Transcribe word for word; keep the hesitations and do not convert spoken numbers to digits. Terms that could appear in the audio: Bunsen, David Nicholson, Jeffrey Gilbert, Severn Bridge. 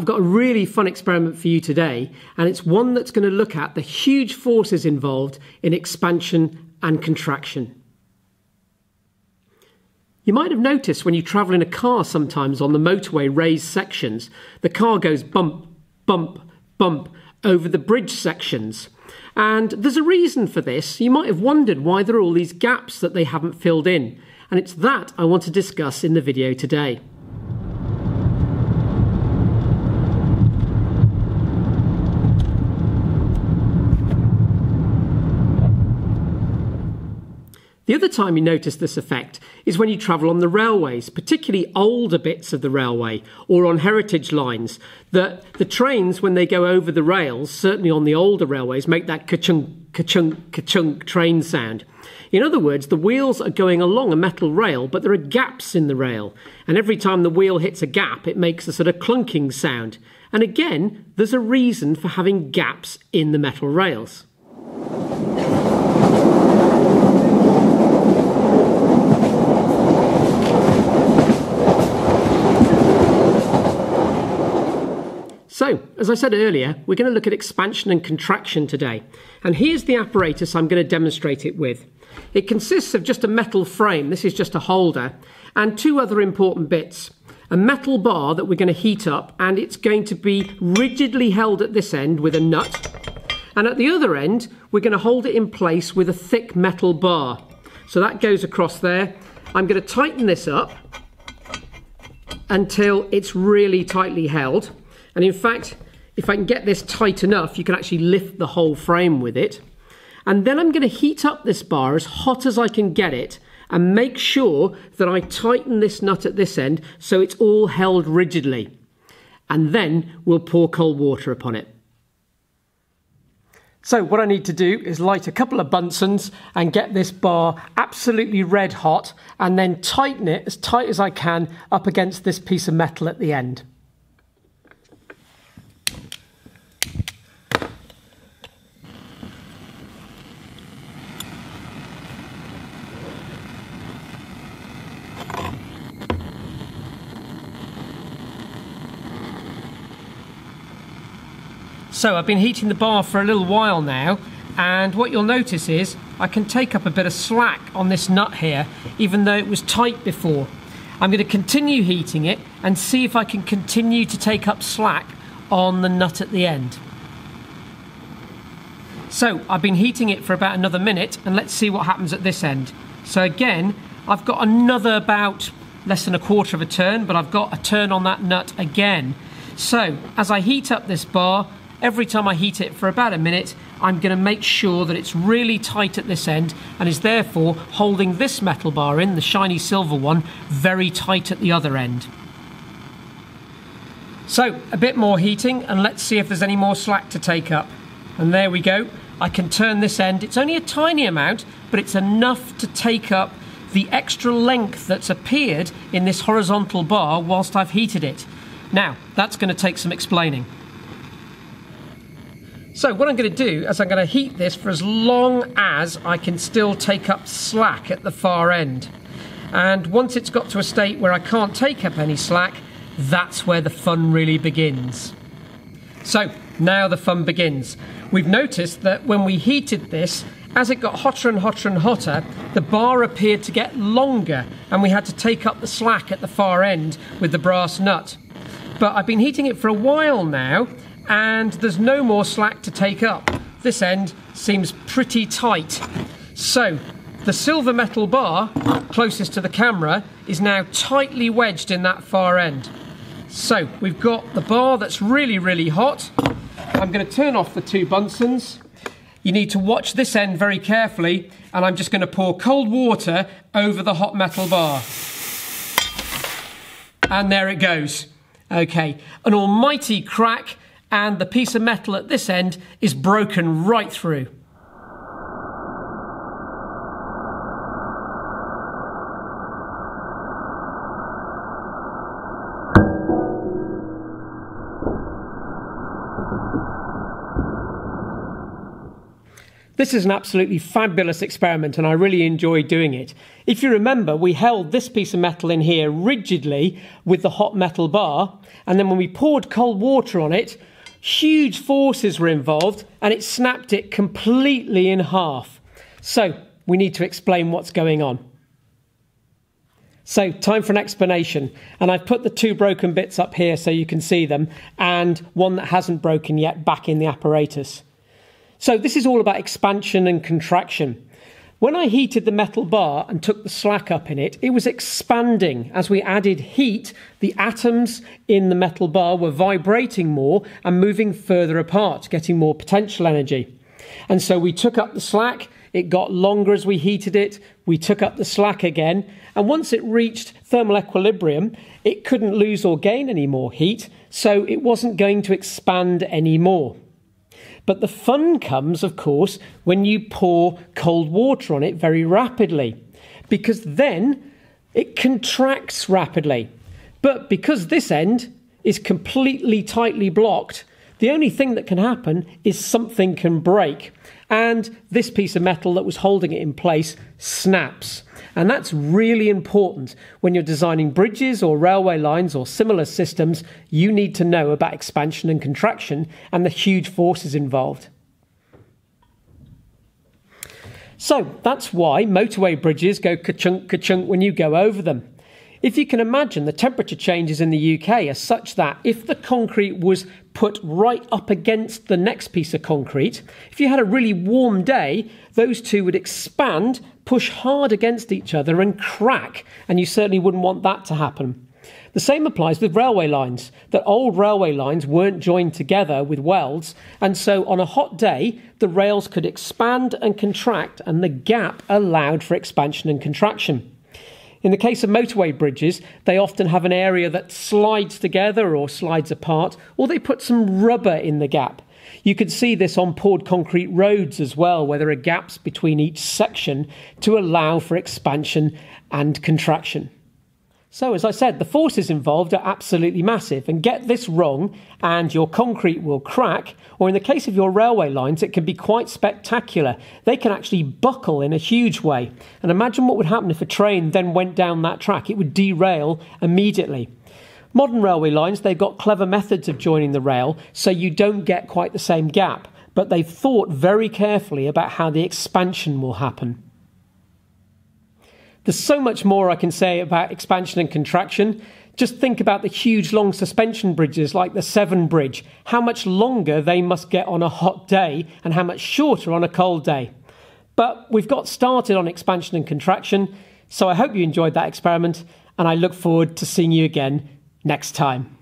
I've got a really fun experiment for you today, and it's one that's going to look at the huge forces involved in expansion and contraction. You might have noticed when you travel in a car sometimes on the motorway raised sections, the car goes bump, bump, bump over the bridge sections. And there's a reason for this. You might have wondered why there are all these gaps that they haven't filled in. And it's that I want to discuss in the video today. The other time you notice this effect is when you travel on the railways, particularly older bits of the railway or on heritage lines, that the trains, when they go over the rails, certainly on the older railways, make that ka-chunk, ka-chunk, ka-chunk train sound. In other words, the wheels are going along a metal rail, but there are gaps in the rail. And every time the wheel hits a gap, it makes a sort of clunking sound. And again, there's a reason for having gaps in the metal rails. So, as I said earlier, we're going to look at expansion and contraction today. And here's the apparatus I'm going to demonstrate it with. It consists of just a metal frame, this is just a holder, and two other important bits. A metal bar that we're going to heat up, and it's going to be rigidly held at this end with a nut. And at the other end, we're going to hold it in place with a thick metal bar. So that goes across there. I'm going to tighten this up until it's really tightly held. And in fact, if I can get this tight enough, you can actually lift the whole frame with it. And then I'm going to heat up this bar as hot as I can get it and make sure that I tighten this nut at this end so it's all held rigidly. And then we'll pour cold water upon it. So what I need to do is light a couple of Bunsens and get this bar absolutely red hot and then tighten it as tight as I can up against this piece of metal at the end. So I've been heating the bar for a little while now, and what you'll notice is I can take up a bit of slack on this nut here, even though it was tight before. I'm going to continue heating it and see if I can continue to take up slack on the nut at the end. So I've been heating it for about another minute, and let's see what happens at this end. So again, I've got another about less than a quarter of a turn, but I've got a turn on that nut again. So as I heat up this bar, every time I heat it for about a minute, I'm going to make sure that it's really tight at this end and is therefore holding this metal bar in, the shiny silver one, very tight at the other end. So, a bit more heating, and let's see if there's any more slack to take up. And there we go. I can turn this end. It's only a tiny amount, but it's enough to take up the extra length that's appeared in this horizontal bar whilst I've heated it. Now, that's going to take some explaining. So what I'm going to do is I'm going to heat this for as long as I can still take up slack at the far end. And once it's got to a state where I can't take up any slack, that's where the fun really begins. So now the fun begins. We've noticed that when we heated this, as it got hotter and hotter and hotter, the bar appeared to get longer and we had to take up the slack at the far end with the brass nut. But I've been heating it for a while now, and there's no more slack to take up. This end seems pretty tight. So the silver metal bar closest to the camera is now tightly wedged in that far end. So we've got the bar that's really, really hot. I'm going to turn off the two Bunsens. You need to watch this end very carefully, and I'm just going to pour cold water over the hot metal bar. And there it goes. Okay, an almighty crack, and the piece of metal at this end is broken right through. This is an absolutely fabulous experiment and I really enjoy doing it. If you remember, we held this piece of metal in here rigidly with the hot metal bar, and then when we poured cold water on it, huge forces were involved and it snapped it completely in half. So we need to explain what's going on. So time for an explanation, and I've put the two broken bits up here so you can see them, and one that hasn't broken yet back in the apparatus. So this is all about expansion and contraction. When I heated the metal bar and took the slack up in it, it was expanding. As we added heat, the atoms in the metal bar were vibrating more and moving further apart, getting more potential energy. And so we took up the slack, it got longer as we heated it, we took up the slack again, and once it reached thermal equilibrium, it couldn't lose or gain any more heat, so it wasn't going to expand any more. But the fun comes, of course, when you pour cold water on it very rapidly, because then it contracts rapidly. But because this end is completely tightly blocked, the only thing that can happen is something can break, and this piece of metal that was holding it in place snaps. And that's really important. When you're designing bridges or railway lines or similar systems, you need to know about expansion and contraction and the huge forces involved. So that's why motorway bridges go ka-chunk, ka-chunk when you go over them. If you can imagine, the temperature changes in the U K are such that if the concrete was put right up against the next piece of concrete, if you had a really warm day, those two would expand, push hard against each other and crack, and you certainly wouldn't want that to happen. The same applies with railway lines, that old railway lines weren't joined together with welds, and so on a hot day, the rails could expand and contract, and the gap allowed for expansion and contraction. In the case of motorway bridges, they often have an area that slides together or slides apart, or they put some rubber in the gap. You can see this on poured concrete roads as well, where there are gaps between each section to allow for expansion and contraction. So, as I said, the forces involved are absolutely massive, and get this wrong and your concrete will crack, or in the case of your railway lines, it can be quite spectacular. They can actually buckle in a huge way, and imagine what would happen if a train then went down that track. It would derail immediately. Modern railway lines, they've got clever methods of joining the rail, so you don't get quite the same gap, but they've thought very carefully about how the expansion will happen. There's so much more I can say about expansion and contraction. Just think about the huge long suspension bridges like the Severn Bridge, how much longer they must get on a hot day and how much shorter on a cold day. But we've got started on expansion and contraction, so I hope you enjoyed that experiment, and I look forward to seeing you again next time.